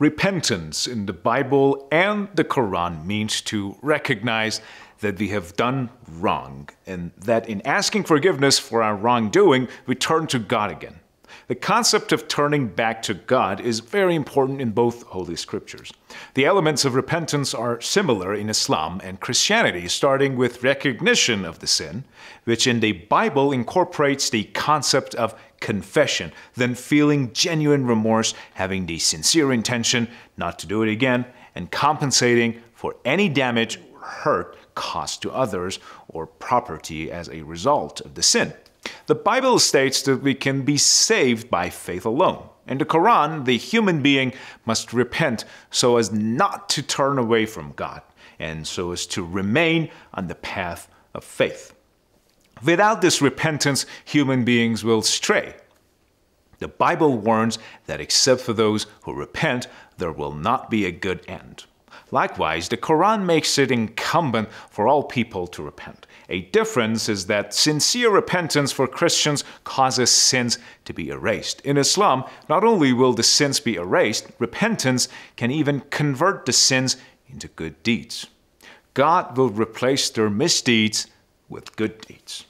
Repentance in the Bible and the Quran means to recognize that we have done wrong, and that in asking forgiveness for our wrongdoing, we turn to God again. The concept of turning back to God is very important in both Holy Scriptures. The elements of repentance are similar in Islam and Christianity, starting with recognition of the sin, which in the Bible incorporates the concept of confession, then feeling genuine remorse, having the sincere intention not to do it again, and compensating for any damage or hurt caused to others or property as a result of the sin. The Bible states that we can be saved by faith alone. In the Quran, the human being must repent so as not to turn away from God, and so as to remain on the path of faith. Without this repentance, human beings will stray. The Bible warns that except for those who repent, there will not be a good end. Likewise, the Quran makes it incumbent for all people to repent. A difference is that sincere repentance for Christians causes sins to be erased. In Islam, not only will the sins be erased, repentance can even convert the sins into good deeds. God will replace their misdeeds with good deeds.